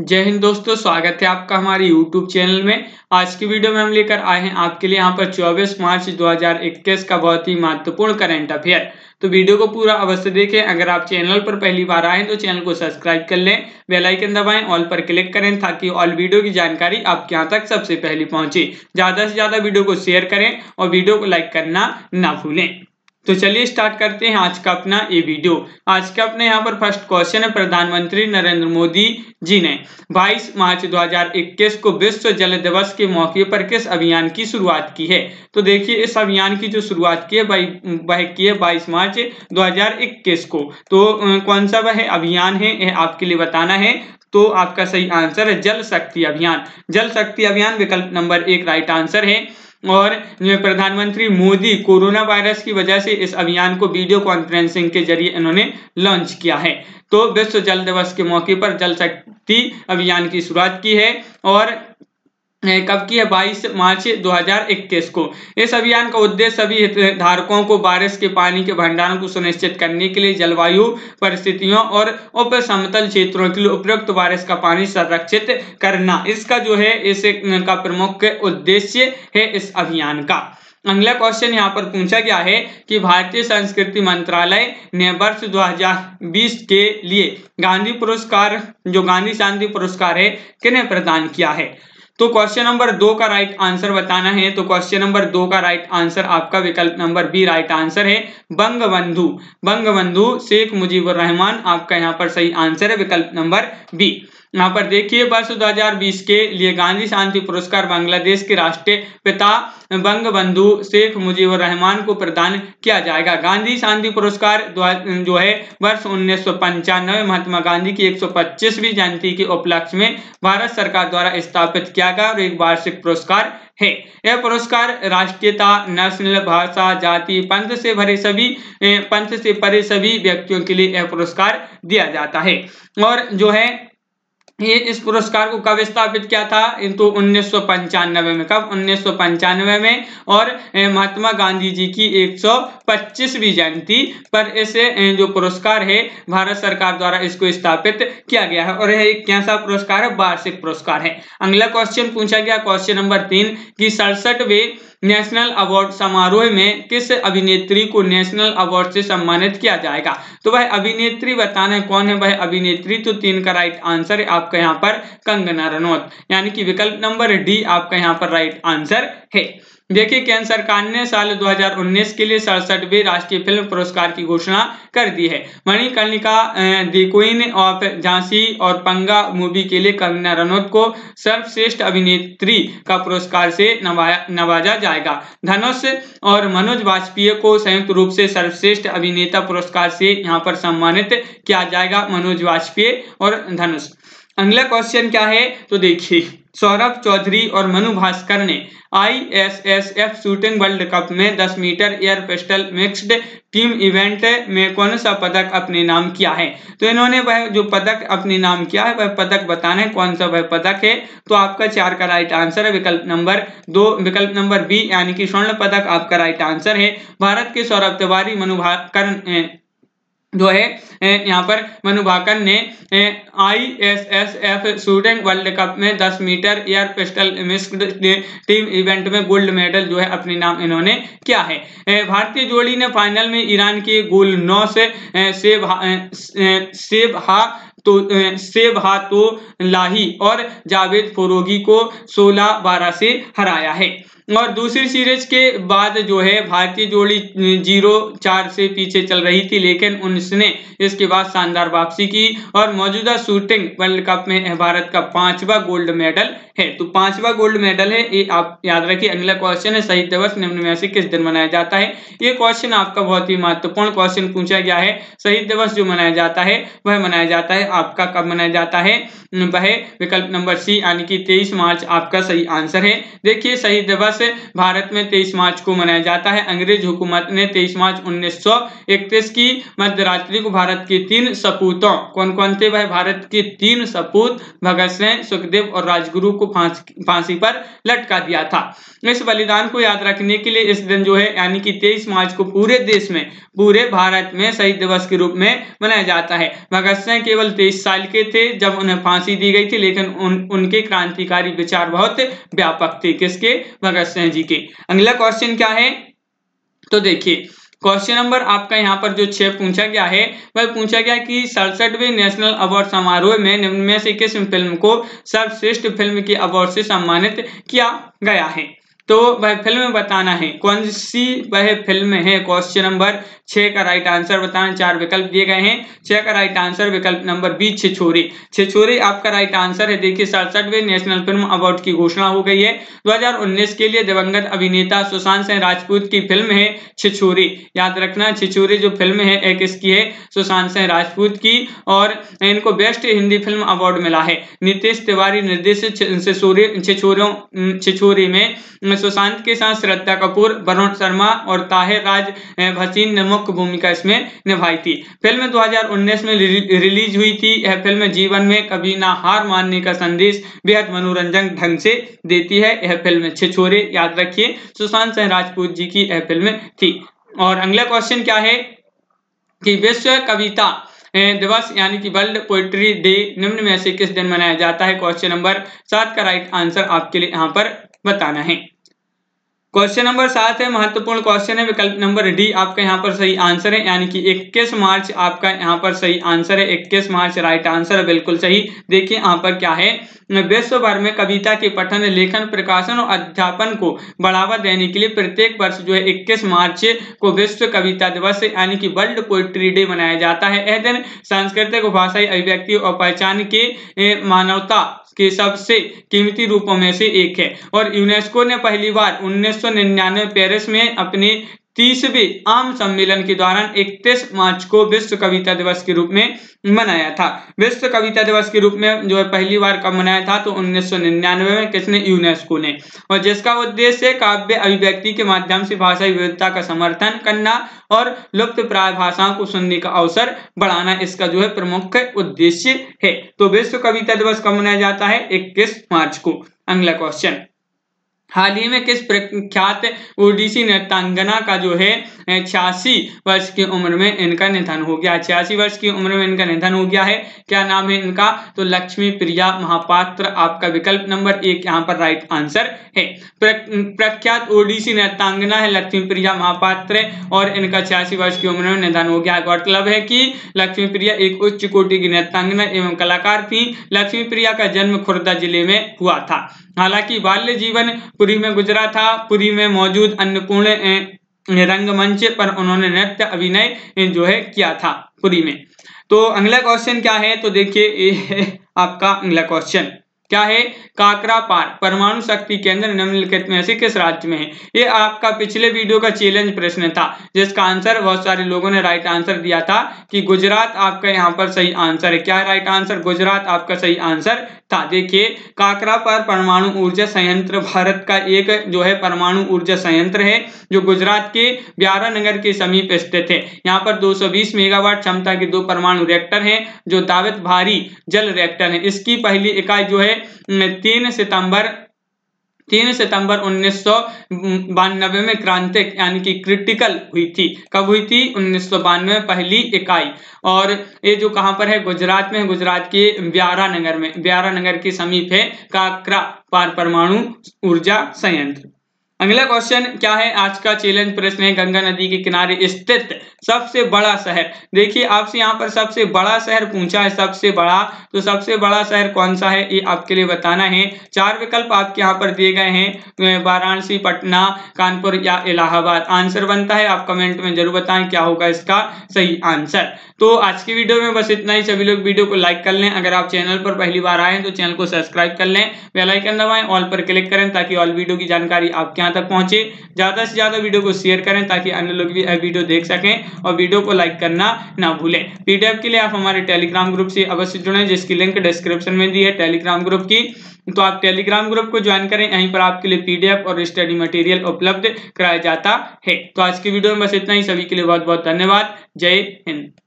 जय हिंद दोस्तों, स्वागत है आपका हमारे YouTube चैनल में। आज की वीडियो में हम लेकर आए हैं आपके लिए यहाँ पर 24 मार्च 2021 का बहुत ही महत्वपूर्ण करंट अफेयर। तो वीडियो को पूरा अवश्य देखें। अगर आप चैनल पर पहली बार आए तो चैनल को सब्सक्राइब कर लें, बेल आइकन दबाएं, ऑल पर क्लिक करें ताकि ऑल वीडियो की जानकारी आपके यहाँ तक सबसे पहले पहुंचे। ज्यादा से ज्यादा वीडियो को शेयर करें और वीडियो को लाइक करना ना भूलें। तो चलिए स्टार्ट करते हैं आज का अपना ये वीडियो। आज का अपने यहाँ पर फर्स्ट क्वेश्चन है, प्रधानमंत्री नरेंद्र मोदी जी ने 22 मार्च 2021 को विश्व जल दिवस के मौके पर किस अभियान की शुरुआत की है? तो देखिए, इस अभियान की जो शुरुआत की है वह की है 22 मार्च 2021 को। तो कौन सा वह अभियान है यह आपके लिए बताना है। तो आपका सही आंसर है जल शक्ति अभियान। जल शक्ति अभियान विकल्प नंबर 1 राइट आंसर है। और प्रधानमंत्री मोदी कोरोना वायरस की वजह से इस अभियान को वीडियो कॉन्फ्रेंसिंग के जरिए इन्होंने लॉन्च किया है। तो विश्व जल दिवस के मौके पर जल शक्ति अभियान की शुरुआत की है और कब की है? 22 मार्च 2021 को। इस अभियान का उद्देश्य सभी हितधारकों को बारिश के पानी के भंडारण को सुनिश्चित करने के लिए जलवायु परिस्थितियों और उप समतल क्षेत्रों के लिए उपयुक्त बारिश का पानी संरक्षित करना, इसका जो है इसका प्रमुख उद्देश्य है इस अभियान का। अगला क्वेश्चन यहाँ पर पूछा गया है कि भारतीय संस्कृति मंत्रालय ने वर्ष 2020 के लिए गांधी पुरस्कार, जो गांधी शांति पुरस्कार है, किन्हें प्रदान किया है? तो क्वेश्चन नंबर 2 का राइट आंसर बताना है। तो क्वेश्चन नंबर 2 का राइट आंसर आपका विकल्प नंबर B राइट आंसर है, बंगबंधु शेख मुजीबुर रहमान। आपका यहाँ पर सही आंसर है विकल्प नंबर B। यहाँ पर देखिए, वर्ष 2020 के लिए गांधी शांति पुरस्कार बांग्लादेश के राष्ट्रपिता बंगबंधु शेख मुजीबुर रहमान को प्रदान किया जाएगा। गांधी शांति पुरस्कार जो है वर्ष 1995 महात्मा गांधी की 125वीं जयंती के उपलक्ष्य में भारत सरकार द्वारा स्थापित किया गया और एक वार्षिक पुरस्कार है। यह पुरस्कार राष्ट्रीयता, नस्ल, भाषा, जाति, पंथ से परे सभी व्यक्तियों के लिए यह पुरस्कार दिया जाता है। और जो है ये इस पुरस्कार को कब स्थापित किया था? तो 1995 में। कब? 1995 में। और महात्मा गांधी जी की 125वीं जयंती पर इसे जो पुरस्कार है भारत सरकार द्वारा इसको स्थापित किया गया है। और यह कैसा पुरस्कार है? वार्षिक पुरस्कार है। अगला क्वेश्चन पूछा गया क्वेश्चन नंबर 3 की 67वें नेशनल अवार्ड समारोह में किस अभिनेत्री को नेशनल अवार्ड से सम्मानित किया जाएगा? तो वह अभिनेत्री बताना कौन है वह अभिनेत्री। तो 3 का राइट आंसर है आपका यहाँ पर कंगना रनौत, यानी कि विकल्प नंबर D आपका यहाँ पर राइट आंसर है। देखिए, केंद्र सरकार ने साल 2019 के लिए 67वें राष्ट्रीय फिल्म पुरस्कार की घोषणा कर दी है। Manikarnika the queen of Jhansi और पंगा मूवी के लिए कंगना रनौत को सर्वश्रेष्ठ अभिनेत्री का पुरस्कार से नवाजा जाएगा। धनुष और मनोज वाजपेयी को संयुक्त रूप से सर्वश्रेष्ठ अभिनेता पुरस्कार से यहाँ पर सम्मानित किया जाएगा, मनोज वाजपेयी और धनुष। अगला क्वेश्चन क्या है? तो देखिए, सौरभ चौधरी और मनु भास्कर ने ISSF शूटिंग वर्ल्ड कप में 10 metre air pistol mixed team event में कौन सा पदक अपने नाम किया है? तो इन्होंने वह जो पदक अपने नाम किया है वह पदक बताना है कौन सा वह पदक है। तो आपका 4 का राइट आंसर है विकल्प नंबर B यानी कि स्वर्ण पदक आपका राइट आंसर है। भारत के सौरभ तिवारी, मनु भास्कर जो है यहाँ पर मनु भाकर ने ISSF शूटिंग वर्ल्ड कप में 10 metre air pistol mixed team event में गोल्ड मेडल जो है अपने नाम इन्होंने किया है। भारतीय जोड़ी ने फाइनल में ईरान के गुलनौ सेबहा तो लाही और जावेद फरोगी को 16-12 से हराया है। और दूसरी सीरीज के बाद जो है भारतीय जोड़ी 0-4 से पीछे चल रही थी, लेकिन उसने इसके बाद शानदार वापसी की और मौजूदा शूटिंग वर्ल्ड कप में भारत का 5वां गोल्ड मेडल है। तो 5वां गोल्ड मेडल है, ये आप याद रखिए। अगला क्वेश्चन है, शहीद दिवस निम्न में से किस दिन मनाया जाता है? ये क्वेश्चन आपका बहुत ही महत्वपूर्ण क्वेश्चन पूछा गया है। शहीद दिवस जो मनाया जाता है वह मनाया जाता है आपका कब मनाया जाता है? वह विकल्प नंबर C यानी कि 23 मार्च आपका सही आंसर है। देखिए, शहीद दिवस दिवस भारत में 23 मार्च को मनाया जाता है। अंग्रेज हुकूमत ने 23 मार्च 1931 की मध्यरात्रि को भारत के तीन सपूतों, कौन कौन थे वह? भारत के तीन सपूत भगत सिंह, सुखदेव और राजगुरु को फांसी पर लटका दिया था। इस बलिदान को याद रखने के लिए इस दिन जो है यानी कि 23 मार्च को पूरे देश में, पूरे भारत में शहीद दिवस के रूप में मनाया जाता है। भगत सिंह केवल 23 साल के थे जब उन्हें फांसी दी गई थी, लेकिन उनके क्रांतिकारी विचार बहुत व्यापक थे। किसके? भगत सिंह जी के। अगला क्वेश्चन क्या है तो देखिए, क्वेश्चन नंबर आपका यहाँ पर जो 6 पूछा गया है वह पूछा गया कि 67वें नेशनल अवार्ड समारोह में निम्न में से किस फिल्म को सर्वश्रेष्ठ फिल्म के अवार्ड से सम्मानित किया गया है? तो वह फिल्म बताना है, कौन सी वह फिल्म है? क्वेश्चन नंबर 6 का राइट आंसर बताना। 4 विकल्प दिए गए हैं, 6 का राइट आंसर विकल्प नंबर बी छिछोरी। छिछोरी आपका राइट आंसर है। देखिए 67वें नेशनल फिल्म अवार्ड की घोषणा हो गई है 2019 के लिए। दिवंगत अभिनेता सुशांत सिंह राजपूत की फिल्म है छिछोरी। याद रखना छिछोरी जो फिल्म है एक इसकी है सुशांत सिंह राजपूत की, और इनको बेस्ट हिंदी फिल्म अवार्ड मिला है। नीतेश तिवारी निर्देशित छिछोरी में सुशांत के साथ श्रद्धा कपूर, वरुण शर्मा और ताहिर राज भसीन ने मुख्य भूमिका इसमें निभाई थी। फिल्म 2019 में रिलीज हुई थी। यह फिल्म जीवन में कभी ना हार मानने का संदेश बेहद मनोरंजक ढंग से देती है। यह फिल्म छिछोरे याद रखिए सुशांत सिंह राजपूत जी की यह फिल्म थी। और अगला क्वेश्चन क्या है कि विश्व कविता दिवस यानी कि वर्ल्ड पोएट्री डे निम्न में से किस दिन मनाया जाता है? क्वेश्चन नंबर 7 का राइट आंसर आपके लिए यहाँ पर बताना है। क्वेश्चन नंबर 7 है, महत्वपूर्ण क्वेश्चन है। विकल्प नंबर डी आपका यहाँ पर सही आंसर है, यानी कि 21 मार्च आपका यहाँ पर सही आंसर है। 21 मार्च राइट आंसर है, बिल्कुल सही। देखिए यहाँ पर क्या है, विश्व भर में कविता के पठन, लेखन, प्रकाशन और अध्यापन को बढ़ावा देने के लिए प्रत्येक वर्ष जो है 21 मार्च को विश्व कविता दिवस यानी कि वर्ल्ड पोएट्री डे मनाया जाता है। यह दिन सांस्कृतिक, भाषाई अभिव्यक्ति और पहचान के मानवता के सबसे कीमती रूपों में से एक है, और यूनेस्को ने पहली बार 1999 पेरिस में अपने 30वें आम सम्मेलन के दौरान 31 मार्च को विश्व कविता दिवस के रूप में मनाया था। विश्व कविता दिवस के रूप में जो है पहली बार कब मनाया था? तो 1999 में किसने? यूनेस्को ने। और जिसका उद्देश्य काव्य अभिव्यक्ति के माध्यम से भाषाई विविधता का समर्थन करना और लुप्त प्राय भाषाओं को सुनने का अवसर बढ़ाना इसका जो है प्रमुख उद्देश्य है। तो विश्व कविता दिवस कब मनाया जाता है? 21 मार्च को। अगला क्वेश्चन, हाल ही में किस प्रख्यात ओडिसी नृत्यांगना का जो है 86 वर्ष की उम्र में इनका निधन हो गया? 86 वर्ष की उम्र में इनका निधन हो गया है। क्या नाम है इनका? तो लक्ष्मी प्रिया महापात्र आपका विकल्प नंबर 1 यहाँ पर राइट आंसर है। प्रख्यात ओडिसी नृत्यांगना है लक्ष्मी प्रिया महापात्र और इनका 86 वर्ष की उम्र में निधन हो गया। गौरतलब है कि लक्ष्मी प्रिया एक उच्च कोटि की नृत्यांगना एवं कलाकार थी। लक्ष्मी प्रिया का जन्म खुर्दा जिले में हुआ था। हालांकि बाल्य जीवन पुरी में गुजरा था। पुरी में मौजूद अन्नपूर्ण रंगमंच पर उन्होंने नृत्य अभिनय जो है किया था पुरी में। तो अगला क्वेश्चन क्या है तो देखिए आपका अगला क्वेश्चन क्या है, काकरापार परमाणु शक्ति केंद्र निम्नलिखित में से किस राज्य में है? ये आपका पिछले वीडियो का चैलेंज प्रश्न था जिसका आंसर बहुत सारे लोगों ने राइट आंसर दिया था कि गुजरात आपका यहाँ पर सही आंसर है। क्या है राइट आंसर? गुजरात आपका सही आंसर था। देखिए काकरापार परमाणु ऊर्जा संयंत्र भारत का एक जो है परमाणु ऊर्जा संयंत्र है जो गुजरात के ब्यारानगर के समीप स्थित है। यहाँ पर 220 मेगावाट क्षमता के 2 परमाणु रिएक्टर हैं जो दावित भारी जल रिएक्टर हैं। इसकी पहली इकाई जो है 3 सितंबर 1992 में क्रांतिक यानी कि क्रिटिकल हुई थी। कब हुई थी? 1992 में पहली इकाई। और ये जो कहाँ पर है? गुजरात में, गुजरात के ब्यारानगर में, ब्यारानगर के समीप है काकरापार परमाणु ऊर्जा संयंत्र। अगला क्वेश्चन क्या है, आज का चैलेंज प्रश्न है, गंगा नदी के किनारे स्थित सबसे बड़ा शहर। देखिए आपसे यहाँ पर सबसे बड़ा शहर पूछा है, सबसे बड़ा, तो सबसे बड़ा शहर कौन सा है ये आपके लिए बताना है। 4 विकल्प आपके यहाँ पर दिए गए हैं, वाराणसी, पटना, कानपुर या इलाहाबाद। आंसर बनता है, आप कमेंट में जरूर बताएं क्या होगा इसका सही आंसर। तो आज की वीडियो में बस इतना ही। सभी लोग वीडियो को लाइक कर लें। अगर आप चैनल पर पहली बार आए हैं तो चैनल को सब्सक्राइब कर लें, बेल आइकन दबाएं, ऑल पर क्लिक करें ताकि ऑल वीडियो की जानकारी आपके यहाँ तक पहुँचे। ज़्यादा से ज़्यादा वीडियो को शेयर करें ताकि अन्य लोग भी वीडियो देख सकें, और वीडियो को लाइक करना ना भूलें। पीडीएफ के लिए आप हमारे टेलीग्राम ग्रुप से अवश्य जुड़ें, जिसकी लिंक डिस्क्रिप्शन में दी है टेलीग्राम ग्रुप की। तो आप टेलीग्राम ग्रुप को ज्वाइन करें, यहीं पर आपके लिए पीडीएफ और स्टडी मटेरियल उपलब्ध कराया जाता है। तो आज की वीडियो में बस इतना ही। सभी के लिए बहुत बहुत धन्यवाद। जय हिंद।